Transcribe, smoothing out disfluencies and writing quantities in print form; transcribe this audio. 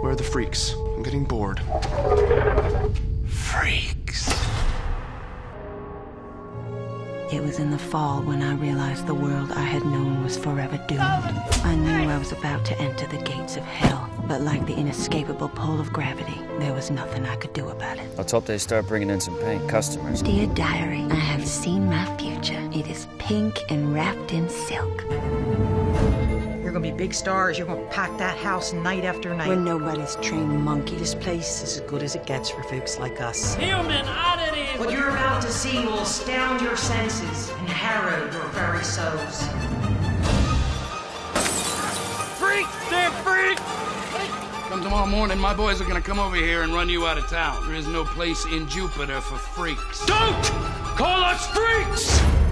Where are the freaks? I'm getting bored. Freaks. It was in the fall when I realized the world I had known was forever doomed. I knew I was about to enter the gates of hell, but like the inescapable pull of gravity, there was nothing I could do about it. Let's hope they start bringing in some paying customers. Dear diary, I have seen my future. It is pink and wrapped in silk. You're gonna be big stars. You're gonna pack that house night after night. We're nobody's trained monkey. This place is as good as it gets for folks like us. Human oddities! What you're about to see will astound your senses and harrow your very souls. Freaks! They're freaks! Come tomorrow morning, my boys are gonna come over here and run you out of town. There is no place in Jupiter for freaks. Don't call us freaks!